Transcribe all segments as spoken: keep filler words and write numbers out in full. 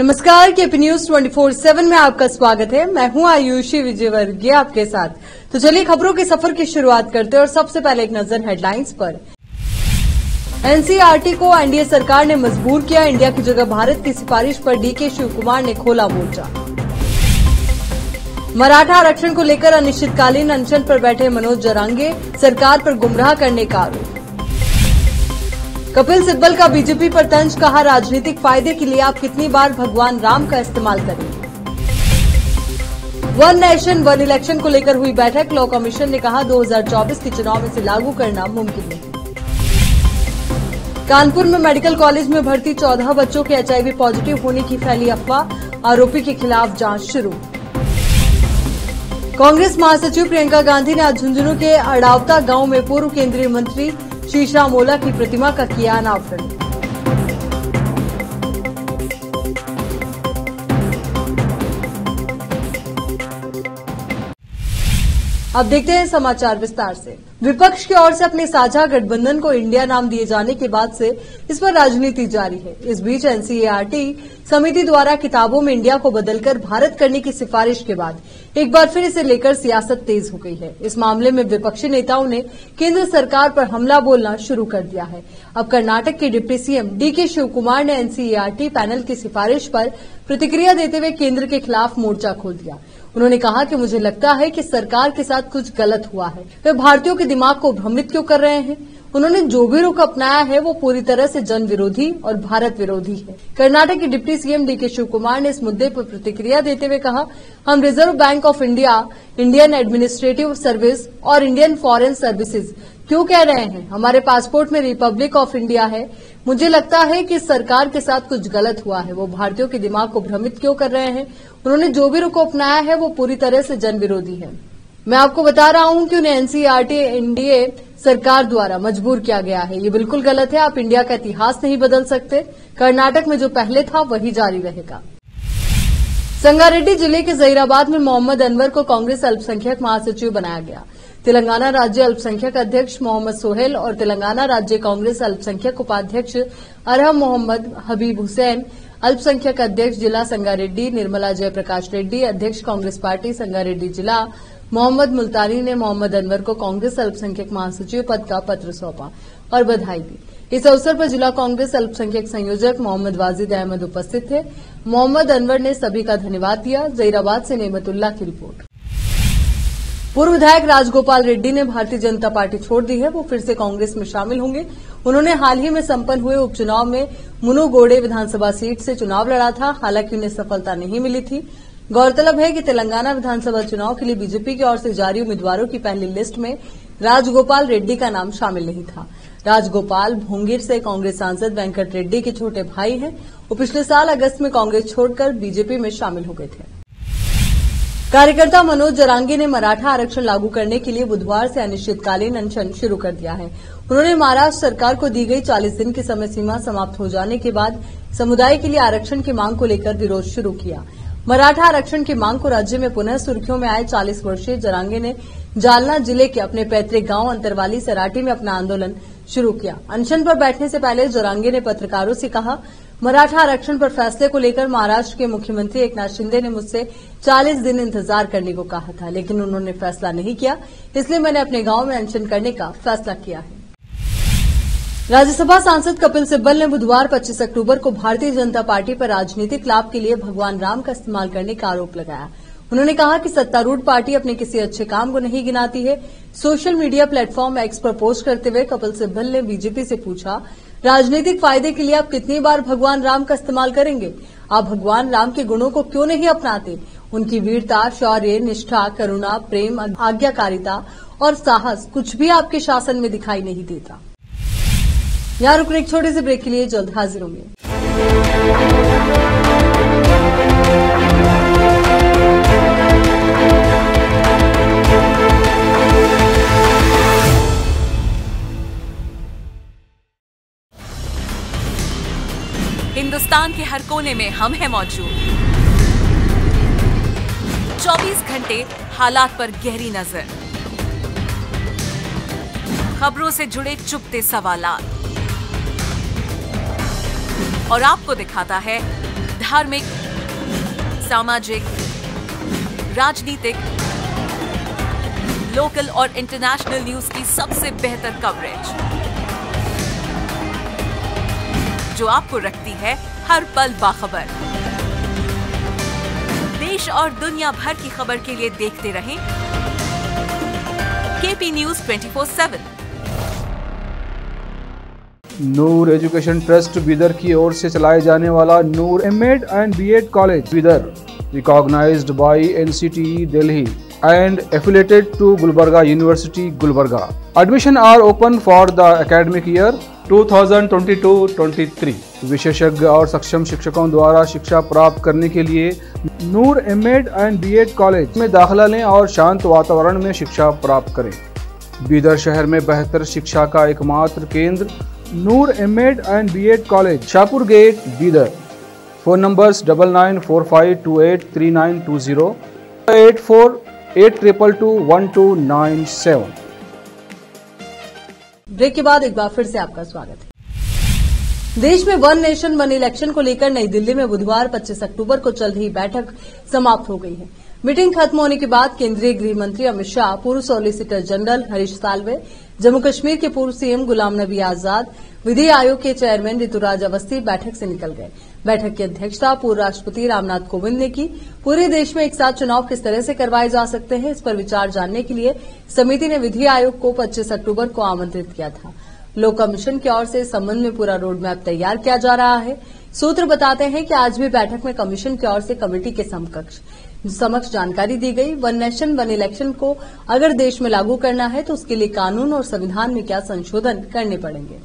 नमस्कार, KP news चौबीस बटा सात में आपका स्वागत है। मैं हूं आयुषी विजयवर्गीय आपके साथ। तो चलिए खबरों के सफर की शुरुआत करते हैं और सबसे पहले एक नजर हेडलाइंस पर। एनसीईआरटी को एनडीए सरकार ने मजबूर किया, इंडिया की जगह भारत की सिफारिश पर डीके शिवकुमार ने खोला मोर्चा। मराठा आरक्षण को लेकर अनिश्चितकालीन अनशन पर बैठे मनोज जरांगे, सरकार पर गुमराह करने का आरोप। कपिल सिब्बल का बीजेपी पर तंज, कहा राजनीतिक फायदे के लिए आप कितनी बार भगवान राम का इस्तेमाल करेंगे। वन नेशन वन इलेक्शन को लेकर हुई बैठक, लॉ कमीशन ने कहा दो हज़ार चौबीस के चुनाव में इसे लागू करना मुमकिन है। कानपुर में मेडिकल कॉलेज में भर्ती चौदह बच्चों के एचआईवी पॉजिटिव होने की फैली अफवाह, आरोपी के खिलाफ जांच शुरू। कांग्रेस महासचिव प्रियंका गांधी ने आज झुंझुनू के अड़ावता गाँव में पूर्व केंद्रीय मंत्री शीशा मोला की प्रतिमा का किया अनावरण। अब देखते हैं समाचार विस्तार से। विपक्ष की ओर से अपने साझा गठबंधन को इंडिया नाम दिए जाने के बाद से इस पर राजनीति जारी है। इस बीच एनसीईआरटी समिति द्वारा किताबों में इंडिया को बदलकर भारत करने की सिफारिश के बाद एक बार फिर इसे लेकर सियासत तेज हो गई है। इस मामले में विपक्षी नेताओं ने केंद्र सरकार पर हमला बोलना शुरू कर दिया है। अब कर्नाटक के डिप्टी सीएम डीके शिवकुमार ने एनसीईआरटी पैनल की सिफारिश पर प्रतिक्रिया देते हुए केंद्र के खिलाफ मोर्चा खोल दिया। उन्होंने कहा कि मुझे लगता है कि सरकार के साथ कुछ गलत हुआ है, वे भारतीयों के दिमाग को भ्रमित क्यों कर रहे हैं। उन्होंने जो भी रुख अपनाया है वो पूरी तरह से जन विरोधी और भारत विरोधी है। कर्नाटक के डिप्टी सीएम डीके शिवकुमार ने इस मुद्दे पर प्रतिक्रिया देते हुए कहा, हम reserve bank of India, Indian administrative service और इंडियन फॉरेन सर्विसेज क्यों कह रहे हैं। हमारे पासपोर्ट में रिपब्लिक ऑफ इंडिया है। मुझे लगता है कि सरकार के साथ कुछ गलत हुआ है, वो भारतीयों के दिमाग को भ्रमित क्यों कर रहे हैं। उन्होंने जो भी रुख अपनाया है वो पूरी तरह से जन विरोधी है। मैं आपको बता रहा हूं कि उन्हें एनसीईआरटी एनडीए सरकार द्वारा मजबूर किया गया है, ये बिल्कुल गलत है। आप इंडिया का इतिहास नहीं बदल सकते। कर्नाटक में जो पहले था वही जारी रहेगा। संगारेड्डी जिले के जहीराबाद में मोहम्मद अनवर को कांग्रेस अल्पसंख्यक महासचिव बनाया गया। तेलंगाना राज्य अल्पसंख्यक अध्यक्ष मोहम्मद सोहेल और तेलंगाना राज्य कांग्रेस अल्पसंख्यक उपाध्यक्ष अरहम मोहम्मद हबीब हुसैन, अल्पसंख्यक अध्यक्ष जिला संगारेड्डी निर्मला जयप्रकाश रेड्डी, अध्यक्ष कांग्रेस पार्टी संगारेड्डी जिला मोहम्मद मुल्तानी ने मोहम्मद अनवर को कांग्रेस अल्पसंख्यक महासचिव पद का पत्र सौंपा और बधाई दी। इस अवसर पर जिला कांग्रेस अल्पसंख्यक संयोजक मोहम्मद वाजिद अहमद उपस्थित थे। मोहम्मद अनवर ने सभी का धन्यवाद दिया। जहीराबाद से नेमतुल्ला की रिपोर्ट। पूर्व विधायक राजगोपाल रेड्डी ने भारतीय जनता पार्टी छोड़ दी है, वो फिर से कांग्रेस में शामिल होंगे। उन्होंने हाल ही में संपन्न हुए उपचुनाव में मुनुगोडे विधानसभा सीट से चुनाव लड़ा था, हालांकि उन्हें सफलता नहीं मिली थी। गौरतलब है कि तेलंगाना विधानसभा चुनाव के लिए बीजेपी की ओर से जारी उम्मीदवारों की पहली लिस्ट में राजगोपाल रेड्डी का नाम शामिल नहीं था। राजगोपाल भोंगीर से कांग्रेस सांसद वेंकट रेड्डी के छोटे भाई हैं। वो पिछले साल अगस्त में कांग्रेस छोड़कर बीजेपी में शामिल हो गए थे। कार्यकर्ता मनोज जरांगे ने मराठा आरक्षण लागू करने के लिए बुधवार से अनिश्चितकालीन अनशन शुरू कर दिया है। उन्होंने महाराष्ट्र सरकार को दी गई चालीस दिन की समय सीमा समाप्त हो जाने के बाद समुदाय के लिए आरक्षण की मांग को लेकर विरोध शुरू किया। मराठा आरक्षण की मांग को राज्य में पुनः सुर्खियों में आए चालीस वर्षीय जरांगे ने जालना जिले के अपने पैतृक गांव अंतरवाली सराटी में अपना आंदोलन शुरू किया। अनशन पर बैठने से पहले जरांगे ने पत्रकारों से कहा, मराठा आरक्षण पर फैसले को लेकर महाराष्ट्र के मुख्यमंत्री एकनाथ शिंदे ने मुझसे चालीस दिन इंतजार करने को कहा था, लेकिन उन्होंने फैसला नहीं किया, इसलिए मैंने अपने गांव में अनशन करने का फैसला किया है। राज्यसभा सांसद कपिल सिब्बल ने बुधवार पच्चीस अक्टूबर को भारतीय जनता पार्टी पर राजनीतिक लाभ के लिए भगवान राम का इस्तेमाल करने का आरोप लगाया। उन्होंने कहा कि सत्तारूढ़ पार्टी अपने किसी अच्छे काम को नहीं गिनाती है। सोशल मीडिया प्लेटफॉर्म एक्स पर पोस्ट करते हुए कपिल सिब्बल ने बीजेपी से पूछा, राजनीतिक फायदे के लिए आप कितनी बार भगवान राम का इस्तेमाल करेंगे। आप भगवान राम के गुणों को क्यों नहीं अपनाते। उनकी वीरता, शौर्य, निष्ठा, करुणा, प्रेम, आज्ञाकारिता और साहस कुछ भी आपके शासन में दिखाई नहीं देता। यहाँ रुक रहे एक छोटे से ब्रेक के लिए, जल्द हाजिर होंगे। हिंदुस्तान के हर कोने में हम हैं मौजूद, चौबीस घंटे हालात पर गहरी नजर, खबरों से जुड़े चुपते सवाल और आपको दिखाता है धार्मिक, सामाजिक, राजनीतिक, लोकल और इंटरनेशनल न्यूज की सबसे बेहतर कवरेज जो आपको रखती है हर पल बाखबर। देश और दुनिया भर की खबर के लिए देखते रहें KP news twenty four seven. Noor education trust Bidar की ओर से चलाए जाने वाला Noor MEd and BEd college Bidar, recognised by NCERT Delhi and affiliated to Gulbarga university Gulbarga. Admission are open for the academic year two thousand twenty two twenty three. विशेषज्ञ और सक्षम शिक्षकों द्वारा शिक्षा प्राप्त करने के लिए Noor MEd and BEd college में दाखिला लें और शांत वातावरण में शिक्षा प्राप्त करें। बिदर शहर में बेहतर शिक्षा का एकमात्र केंद्र Noor MEd and BEd college, Shahpur gate, Bidar. Phone numbers double nine four five two eight three nine two zero, eight four eight triple two one two nine seven. Break के बाद एक बार फिर से आपका स्वागत है। देश में वन नेशन वन इलेक्शन को लेकर नई दिल्ली में बुधवार पच्चीस अक्टूबर को चल रही बैठक समाप्त हो गई है। मीटिंग खत्म होने के बाद केंद्रीय गृह मंत्री अमित शाह, पूर्व सॉलिसिटर जनरल हरीश सालवे, जम्मू कश्मीर के पूर्व सीएम गुलाम नबी आजाद, विधि आयोग के चेयरमैन ऋतुराज अवस्थी बैठक से निकल गए। बैठक की अध्यक्षता पूर्व राष्ट्रपति रामनाथ कोविंद ने की। पूरे देश में एक साथ चुनाव किस तरह से करवाए जा सकते हैं, इस पर विचार जानने के लिए समिति ने विधि आयोग को पच्चीस अक्टूबर को आमंत्रित किया था। लोक कमीशन की ओर से इस संबंध में पूरा रोड मैप तैयार किया जा रहा है। सूत्र बताते हैं कि आज भी बैठक में कमीशन की ओर से कमेटी के समक्ष समक्ष जानकारी दी गई। वन नेशन वन इलेक्शन को अगर देश में लागू करना है तो उसके लिए कानून और संविधान में क्या संशोधन करने पड़ेंगे।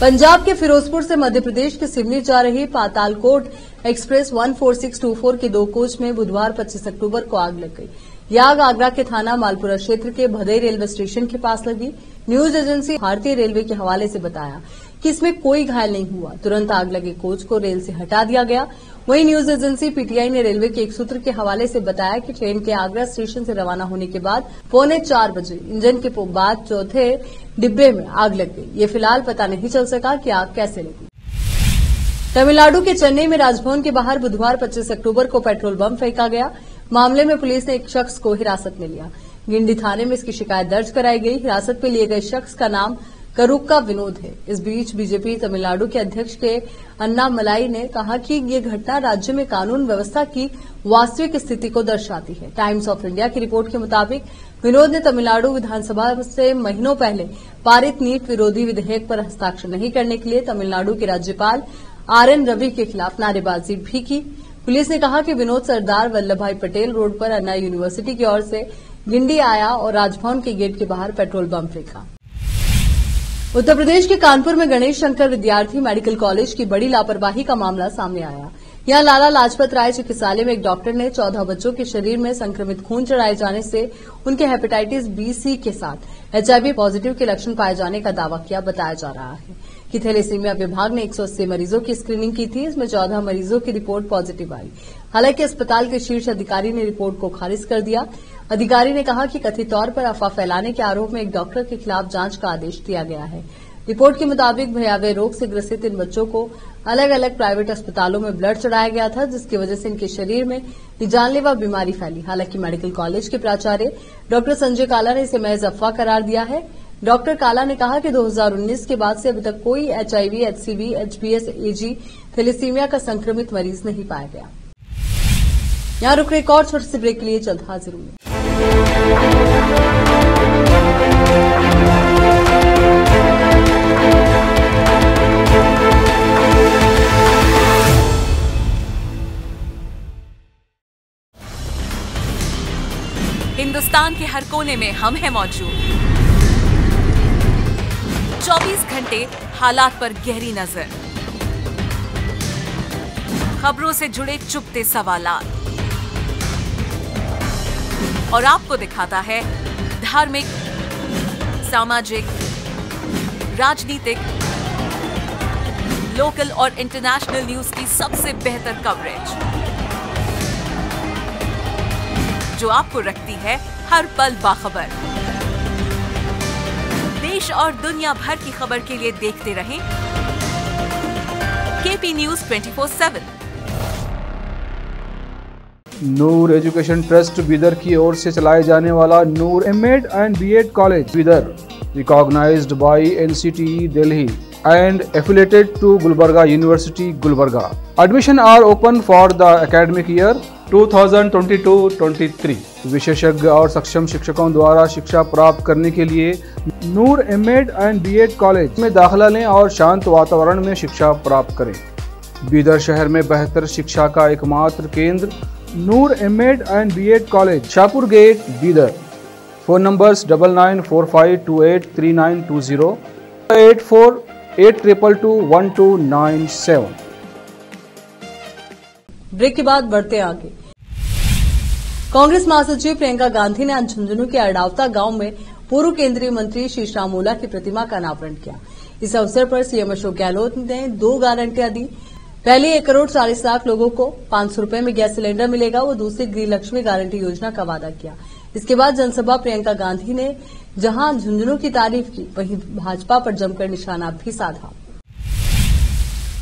पंजाब के फिरोजपुर से मध्य प्रदेश के सिवनी जा रही Patalkot express one four six two four के दो कोच में बुधवार पच्चीस अक्टूबर को आग लग गई। यह आग आगरा के थाना मालपुरा क्षेत्र के भदई रेलवे स्टेशन के पास लगी। न्यूज एजेंसी भारतीय रेलवे के हवाले से बताया कि इसमें कोई घायल नहीं हुआ। तुरंत आग लगे कोच को रेल से हटा दिया गया। वहीं न्यूज एजेंसी पीटीआई ने रेलवे के एक सूत्र के हवाले से बताया कि ट्रेन के आगरा स्टेशन से रवाना होने के बाद पौने चार बजे इंजन के बाद चौथे डिब्बे में आग लग गई। ये फिलहाल पता नहीं चल सका कि आग कैसे लगी। तमिलनाडु के चेन्नई में राजभवन के बाहर बुधवार पच्चीस अक्टूबर को पेट्रोल बम फेंका गया। मामले में पुलिस ने एक शख्स को हिरासत में लिया। गिंडी थाने में इसकी शिकायत दर्ज कराई गई। हिरासत में लिए गए शख्स का नाम करूक्का विनोद है। इस बीच बीजेपी तमिलनाडु के अध्यक्ष के अन्ना मलाई ने कहा कि ये घटना राज्य में कानून व्यवस्था की वास्तविक स्थिति को दर्शाती है। टाइम्स ऑफ इंडिया की रिपोर्ट के मुताबिक विनोद ने तमिलनाडु विधानसभा से महीनों पहले पारित नीट विरोधी विधेयक पर हस्ताक्षर नहीं करने के लिए तमिलनाडु के राज्यपाल आरएन रवि के खिलाफ नारेबाजी भी की। पुलिस ने कहा कि विनोद सरदार वल्लभ भाई पटेल रोड पर अन्ना यूनिवर्सिटी की ओर से गिंडी आया और राजभवन के गेट के बाहर पेट्रोल बम फेंका। उत्तर प्रदेश के कानपुर में गणेश शंकर विद्यार्थी मेडिकल कॉलेज की बड़ी लापरवाही का मामला सामने आया। यहां लाला लाजपत राय चिकित्सालय में एक डॉक्टर ने चौदह बच्चों के शरीर में संक्रमित खून चढ़ाए जाने से उनके हेपेटाइटिस बी सी के साथ एचआईवी पॉजिटिव के लक्षण पाए जाने का दावा किया। बताया जा रहा है कि थैलेसीमिया विभाग ने एक सौ अस्सी मरीजों की स्क्रीनिंग की थी। इसमें चौदह मरीजों की रिपोर्ट पॉजिटिव आई। हालांकि अस्पताल के शीर्ष अधिकारी ने रिपोर्ट को खारिज कर दिया। अधिकारी ने कहा कि कथित तौर पर अफवाह फैलाने के आरोप में एक डॉक्टर के खिलाफ जांच का आदेश दिया गया है। रिपोर्ट के मुताबिक भयावह रोग से ग्रसित इन बच्चों को अलग अलग प्राइवेट अस्पतालों में ब्लड चढ़ाया गया था, जिसकी वजह से इनके शरीर में जानलेवा बीमारी फैली। हालांकि मेडिकल कॉलेज के प्राचार्य डॉक्टर संजय काला ने इसे महज अफवाह करार दिया है। डॉक्टर काला ने कहा कि दो हज़ार उन्नीस के बाद से अभी तक कोई HIV, HCV, HBS, AG, thalassaemia का संक्रमित मरीज नहीं पाया गया। यहाँ रुक एक और छोटे से ब्रेक के लिए जल्द हाजिर होंगे। हिंदुस्तान के हर कोने में हम हैं मौजूद। चौबीस घंटे हालात पर गहरी नजर, खबरों से जुड़े चुपते सवालात और आपको दिखाता है धार्मिक, सामाजिक, राजनीतिक, लोकल और इंटरनेशनल न्यूज की सबसे बेहतर कवरेज जो आपको रखती है हर पल बाखबर। देश और दुनिया भर की खबर के लिए देखते रहें KP KP news twenty four seven. Noor education trust Bidar की ओर से चलाए जाने वाला Noor MEd and BEd college Bidar, recognised by NCERT Delhi and affiliated to Gulbarga University, Gulbarga. Admission are open for the academic year दो हज़ार बाईस तेईस। विशेषज्ञ और सक्षम शिक्षकों द्वारा शिक्षा प्राप्त करने के लिए Noor MEd and BEd college में दाखिला लें और शांत वातावरण में शिक्षा प्राप्त करें। बीदर शहर में बेहतर शिक्षा का एकमात्र केंद्र Noor MEd and BEd college, Shahpur gate, Bidar. Phone numbers double nine four five two eight three nine two zero, eight triple two one two nine seven. Break के बाद बढ़ते आगे। कांग्रेस महासचिव प्रियंका गांधी ने आज झुंझुनू के अरडावता गांव में पूर्व केंद्रीय मंत्री शीशा मोला की प्रतिमा का अनावरण किया। इस अवसर पर सीएम अशोक गहलोत ने दो गारंटियां दी। पहले एक करोड़ चालीस लाख लोगों को पांच सौ रूपये में गैस सिलेंडर मिलेगा व दूसरी गृह लक्ष्मी गारंटी योजना का वादा किया। इसके बाद जनसभा प्रियंका गांधी ने जहां झुंझुनू की तारीफ की, वहीं भाजपा पर जमकर निशाना भी साधा।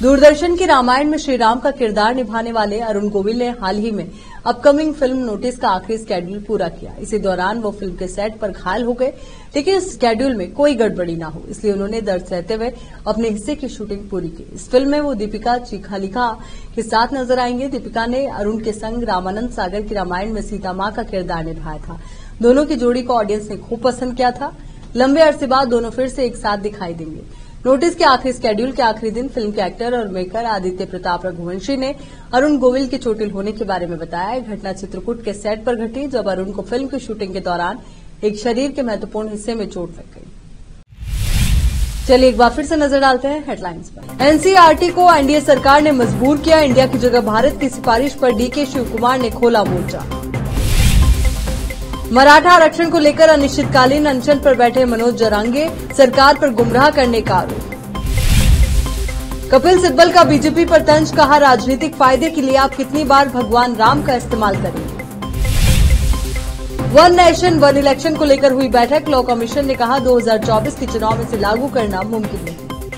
दूरदर्शन की रामायण में श्री राम का किरदार निभाने वाले अरुण गोविल ने हाल ही में अपकमिंग फिल्म नोटिस का आखिरी स्केड्यूल पूरा किया। इसी दौरान वो फिल्म के सेट पर घायल हो गए, लेकिन इस स्केड्यूल में कोई गड़बड़ी ना हो इसलिए उन्होंने दर्द सहते हुए अपने हिस्से की शूटिंग पूरी की। इस फिल्म में वो दीपिका चिखलिया के साथ नजर आएंगे। दीपिका ने अरुण के संग रामानंद सागर की रामायण में सीता मां का किरदार निभाया था। दोनों की जोड़ी को ऑडियंस ने खूब पसंद किया था। लंबे अरसे बाद दोनों फिर से एक साथ दिखाई देंगे। नोटिस के आखिरी स्केड्यूल के आखिरी दिन फिल्म के एक्टर और मेकर आदित्य प्रताप रघुवंशी ने अरुण गोविल के चोटिल होने के बारे में बताया। घटना चित्रकूट के सेट पर घटी, जब अरुण को फिल्म की शूटिंग के दौरान एक शरीर के महत्वपूर्ण हिस्से में चोट लग गई। चलिए एक बार फिर से नजर डालते हैं हेडलाइंस पर। एनसीईआरटी को एनडीए सरकार ने मजबूर किया, इंडिया की जगह भारत की सिफारिश पर डीके शिवकुमार ने खोला मोर्चा। मराठा आरक्षण को लेकर अनिश्चितकालीन अनशन पर बैठे मनोज जरांगे, सरकार पर गुमराह करने का आरोप। कपिल सिब्बल का बीजेपी पर तंज, कहा राजनीतिक फायदे के लिए आप कितनी बार भगवान राम का इस्तेमाल करेंगे। वन नेशन वन इलेक्शन को लेकर हुई बैठक, लॉ कमीशन ने कहा दो हज़ार चौबीस के चुनाव में इसे लागू करना मुमकिन नहीं।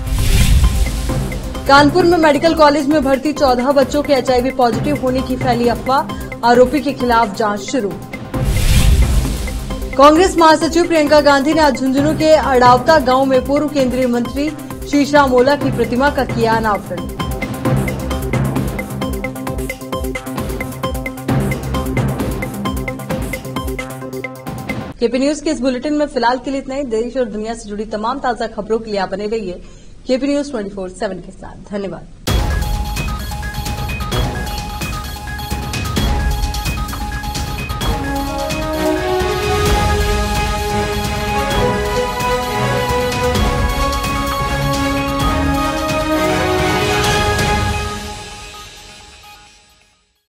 कानपुर में मेडिकल कॉलेज में भर्ती चौदह बच्चों के एचआईवी पॉजिटिव होने की फैली अफवाह, आरोपी के खिलाफ जांच शुरू। कांग्रेस महासचिव प्रियंका गांधी ने आज झुंझुनू के अड़ावता गांव में पूर्व केंद्रीय मंत्री शीशा मोला की प्रतिमा का किया अनावरण। केपी न्यूज के इस बुलेटिन में फिलहाल के लिए इतना ही। देश और दुनिया से जुड़ी तमाम ताजा खबरों के लिए आप बने रहिए KP news twenty four seven के साथ। धन्यवाद।